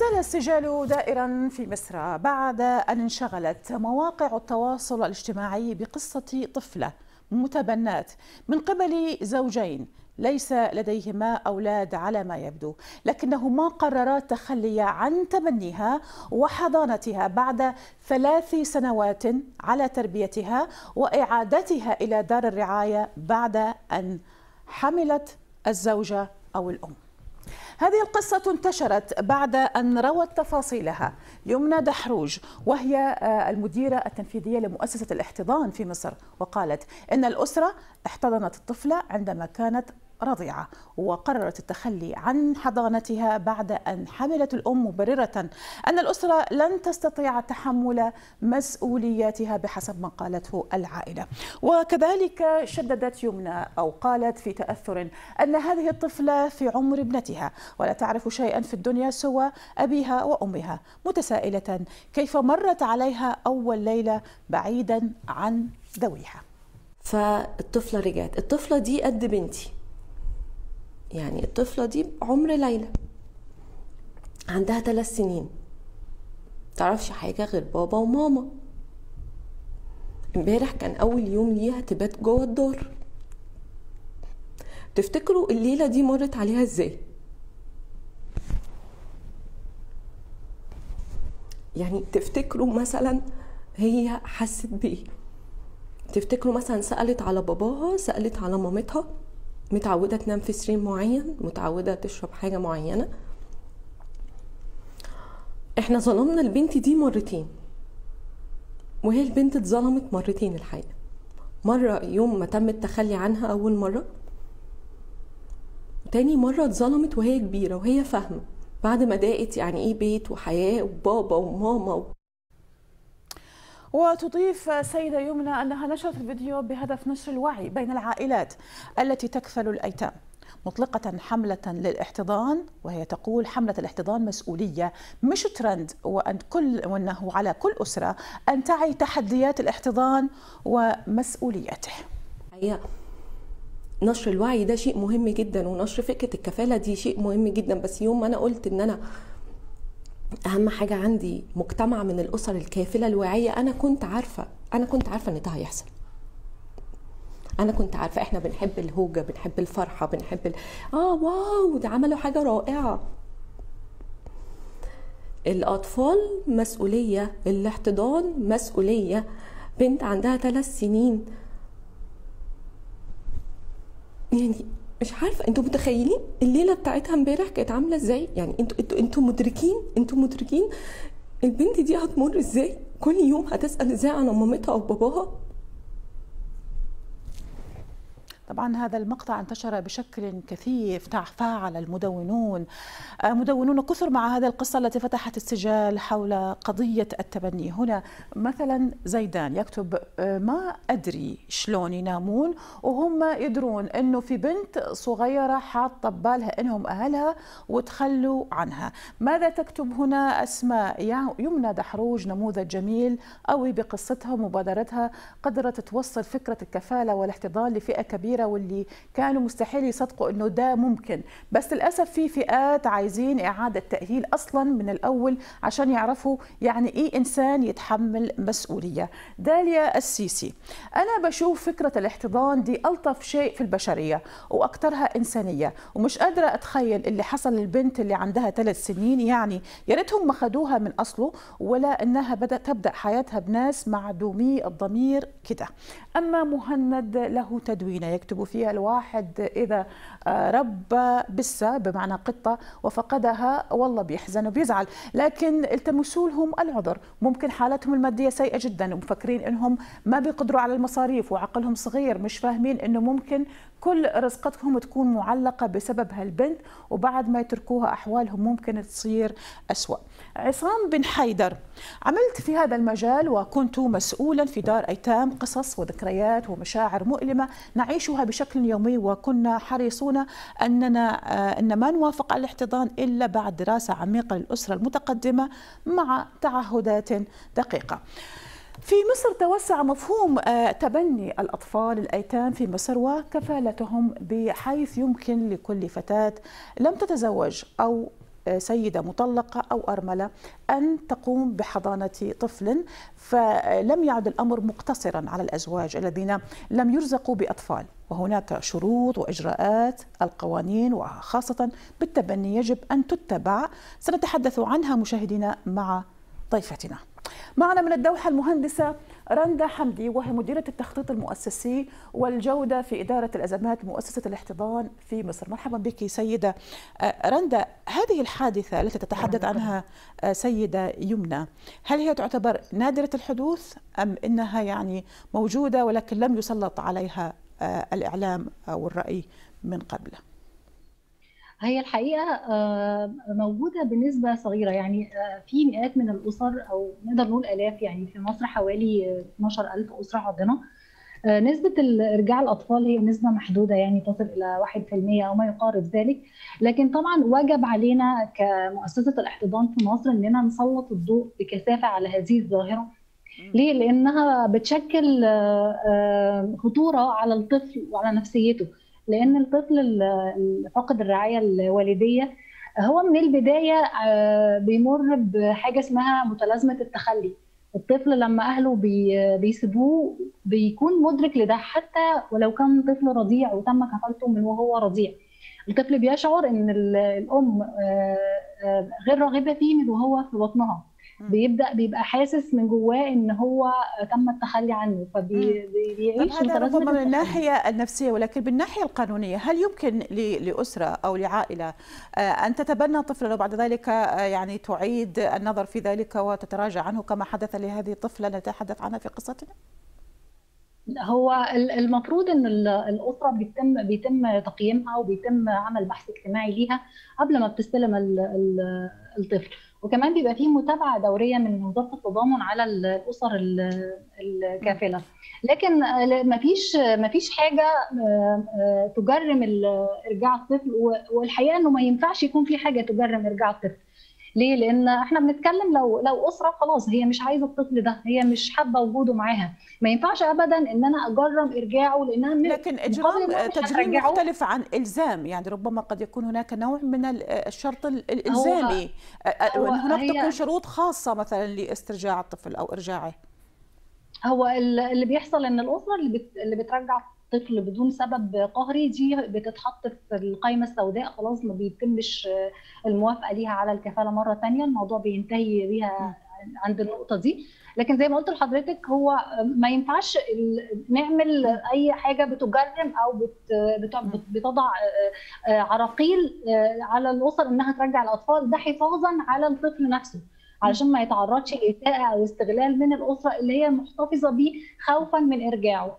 زال السجال دائرا في مصر بعد أن انشغلت مواقع التواصل الاجتماعي بقصة طفلة متبنات من قبل زوجين ليس لديهما أولاد على ما يبدو، لكنهما قررا التخلي عن تبنيها وحضانتها بعد 3 سنوات على تربيتها وإعادتها إلى دار الرعاية بعد أن حملت الزوجة أو الأم. هذه القصة انتشرت بعد أن روت تفاصيلها يمنى دحروج وهي المديرة التنفيذية لمؤسسة الاحتضان في مصر، وقالت إن الأسرة احتضنت الطفلة عندما كانت رضيعة وقررت التخلي عن حضانتها بعد أن حملت الأم، مبررة أن الأسرة لن تستطيع تحمل مسؤولياتها بحسب ما قالته العائلة. وكذلك شددت يمنى أو قالت في تأثر أن هذه الطفلة في عمر ابنتها ولا تعرف شيئا في الدنيا سوى أبيها وأمها، متسائلة كيف مرت عليها أول ليلة بعيدا عن ذويها. فالطفلة رجعت، الطفلة دي قد بنتي، يعني الطفلة دي عمر ليلى عندها 3 سنين، متعرفش حاجة غير بابا وماما. امبارح كان أول يوم ليها تبات جوه الدار. تفتكروا الليلة دي مرت عليها ازاي؟ يعني تفتكروا مثلا هي حست بإيه؟ تفتكروا مثلا سألت على باباها، سألت على مامتها، متعودة تنام في سرير معين، متعودة تشرب حاجة معينة. احنا ظلمنا البنت دي مرتين، وهي البنت اتظلمت مرتين الحقيقة. مرة يوم ما تم التخلي عنها أول مرة، تاني مرة اتظلمت وهي كبيرة وهي فاهمة، بعد ما ضاقت يعني ايه بيت وحياة وبابا وماما وتضيف سيدة يمنى أنها نشرت الفيديو بهدف نشر الوعي بين العائلات التي تكفل الأيتام، مطلقة حملة للاحتضان، وهي تقول حملة الاحتضان مسؤولية مش ترند، وأنه على كل أسرة أن تعي تحديات الاحتضان ومسؤولياته. هي نشر الوعي ده شيء مهم جدا، ونشر فكرة الكفالة دي شيء مهم جدا. بس يوم ما أنا قلت إن أنا أهم حاجة عندي مجتمع من الأسر الكافلة الواعية، أنا كنت عارفة إن ده هيحصل. أنا كنت عارفة. إحنا بنحب الهوجة، بنحب الفرحة، بنحب واو ده عملوا حاجة رائعة. الأطفال مسؤولية، الاحتضان مسؤولية. بنت عندها 3 سنين، يعني مش عارفه انتوا متخيلين الليله بتاعتها امبارح كانت عامله ازاي؟ يعني انتوا مدركين البنت دي هتمر ازاي؟ كل يوم هتسال ازاي عن مامتها او باباها؟ طبعا هذا المقطع انتشر بشكل كثيف، تفاعل المدونون كثر مع هذا القصة التي فتحت السجال حول قضية التبني. هنا مثلا زيدان يكتب ما أدري شلون ينامون وهم يدرون أنه في بنت صغيرة حاطة ببالها أنهم أهلها وتخلوا عنها. ماذا تكتب هنا أسماء؟ يمنى دحروج نموذج جميل قوي بقصتها ومبادرتها، قدرت توصل فكرة الكفالة والاحتضان لفئة كبيرة واللي كانوا مستحيل يصدقوا انه ده ممكن، بس للاسف في فئات عايزين اعاده تاهيل اصلا من الاول عشان يعرفوا يعني ايه انسان يتحمل مسؤوليه. داليا السيسي، انا بشوف فكره الاحتضان دي الطف شيء في البشريه واكثرها انسانيه، ومش قادره اتخيل اللي حصل للبنت اللي عندها 3 سنين، يعني يا ريتهم ما خدوها من اصله ولا انها بدات تبدا حياتها بناس معدومي الضمير كده. اما مهند له تدوينه يكتب فيها الواحد إذا ربى بسة بمعنى قطة وفقدها والله بيحزن وبيزعل، لكن التمسوا لهم العذر، ممكن حالتهم المادية سيئة جدا ومفكرين إنهم ما بيقدروا على المصاريف وعقلهم صغير، مش فاهمين إنه ممكن كل رزقتهم تكون معلقة بسبب هالبنت، وبعد ما يتركوها أحوالهم ممكن تصير أسوأ. عصام بن حيدر، عملت في هذا المجال وكنت مسؤولا في دار أيتام، قصص وذكريات ومشاعر مؤلمة نعيشها بشكل يومي، وكنا حريصون أننا ما نوافق على الاحتضان إلا بعد دراسة عميقة للأسرة المتقدمة مع تعهدات دقيقة. في مصر توسع مفهوم تبني الأطفال الأيتام في مصر وكفالتهم، بحيث يمكن لكل فتاة لم تتزوج أو سيدة مطلقة أو أرملة أن تقوم بحضانة طفل، فلم يعد الأمر مقتصرا على الأزواج الذين لم يرزقوا بأطفال، وهناك شروط وإجراءات، القوانين وخاصة بالتبني يجب أن تتبع، سنتحدث عنها مشاهدينا مع ضيفتنا. معنا من الدوحة المهندسة رندا حمدي، وهي مديرة التخطيط المؤسسي والجودة في إدارة الأزمات مؤسسة الاحتضان في مصر. مرحبا بك سيدة رندا. هذه الحادثة التي تتحدث عنها سيدة يمنى، هل هي تعتبر نادرة الحدوث أم إنها يعني موجودة ولكن لم يسلط عليها الإعلام أو الرأي من قبل؟ هي الحقيقة موجودة بنسبة صغيرة، يعني في مئات من الأسر أو نقدر نقول آلاف، يعني في مصر حوالي 12,000 أسرة عندنا. نسبة إرجاع الأطفال هي نسبة محدودة، يعني تصل إلى 1% أو ما يقارب ذلك، لكن طبعا وجب علينا كمؤسسة الاحتضان في مصر إننا نسلط الضوء بكثافة على هذه الظاهرة. ليه؟ لأنها بتشكل خطورة على الطفل وعلى نفسيته، لأن الطفل فاقد الرعاية الوالدية هو من البداية بيمر بحاجة اسمها متلازمة التخلي. الطفل لما أهله بيسيبوه بيكون مدرك لده، حتى ولو كان طفل رضيع وتم كفالته من وهو رضيع، الطفل بيشعر إن الأم غير راغبة فيه من وهو في بطنها، بيبقى حاسس من جواه ان هو تم التخلي عنه، فبيعيش هذا ربما من الناحيه النفسيه، ولكن بالناحيه القانونيه هل يمكن لاسره او لعائله ان تتبنى طفلا وبعد ذلك يعني تعيد النظر في ذلك وتتراجع عنه كما حدث لهذه الطفله نتحدث عنها في قصتنا؟ هو المفروض ان الاسره بيتم تقييمها وبيتم عمل بحث اجتماعي ليها قبل ما بتستلم الطفل، وكمان بيبقى فيه متابعه دوريه من وزاره التضامن على الاسر الكافله، لكن ما فيش حاجه تجرم ارجاع الطفل، والحقيقه انه ما ينفعش يكون في حاجه تجرم ارجاع الطفل. ليه؟ لان احنا بنتكلم لو اسره خلاص هي مش عايزه الطفل ده، هي مش حابه وجوده معاها، ما ينفعش ابدا ان انا اجرم ارجاعه، لانها لكن اجرام تجريم مختلف عن الزام، يعني ربما قد يكون هناك نوع من الشرط الالزامي، هناك تكون شروط خاصه مثلا لاسترجاع الطفل او ارجاعه. هو اللي بيحصل ان الاسره اللي بترجع طفل بدون سبب قهري دي بتتحط في القائمه السوداء، خلاص ما بيتمش الموافقه ليها على الكفاله مره ثانيه، الموضوع بينتهي بيها عند النقطه دي. لكن زي ما قلت لحضرتك هو ما ينفعش نعمل اي حاجه بتجرم او بتضع عراقيل على الاسر انها ترجع الاطفال، ده حفاظا على الطفل نفسه علشان ما يتعرضش لاساءه او استغلال من الاسره اللي هي محتفظه بيه خوفا من ارجاعه.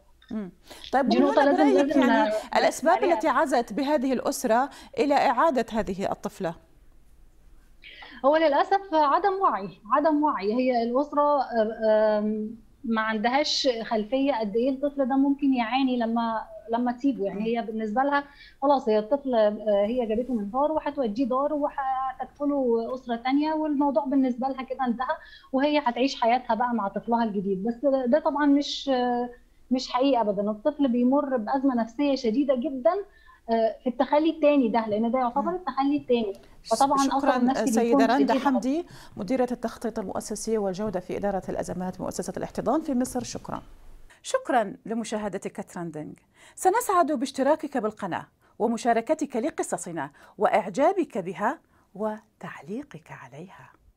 طيب، يعني الأسباب التي عزت بهذه الأسرة إلى إعادة هذه الطفلة؟ هو للأسف عدم وعي، هي الأسرة ما عندهاش خلفية قد إيه الطفل ده ممكن يعاني لما تسيبه، يعني هي بالنسبة لها خلاص هي الطفل هي جابته من دار وهتوديه دار وهتكفله أسرة ثانية، والموضوع بالنسبة لها كده انتهى، وهي هتعيش حياتها بقى مع طفلها الجديد. بس ده طبعا مش حقيقي ابدا. الطفل بيمر بازمه نفسيه شديده جدا في التخلي الثاني ده، لان ده يعتبر التخلي الثاني. فطبعا شكرا سيده رندا حمدي، مديره التخطيط المؤسسي والجوده في اداره الازمات مؤسسه الاحتضان في مصر. شكرا لمشاهدتك ترندنج. سنسعد باشتراكك بالقناه ومشاركتك لقصصنا واعجابك بها وتعليقك عليها.